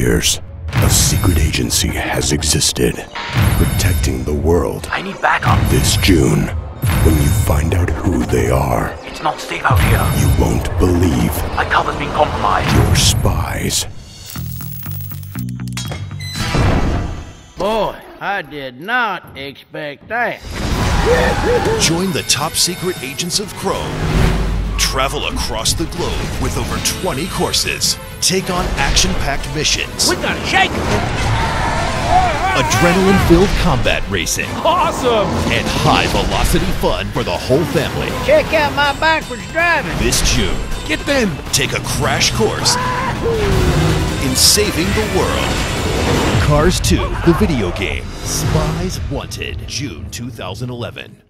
years, a secret agency has existed, protecting the world. I need backup. This June, when you find out who they are... It's not safe out here. You won't believe... My cover's been compromised. ...your spies. Boy, I did not expect that. Join the top secret agents of Chrome. Travel across the globe with over 20 courses. Take on action-packed missions. We gotta shake! Adrenaline-filled combat racing. Awesome! And high-velocity fun for the whole family. Check out my backwards driving. This June. Get them! Take a crash course in saving the world. Cars 2, the video game. Spies Wanted. June 2011.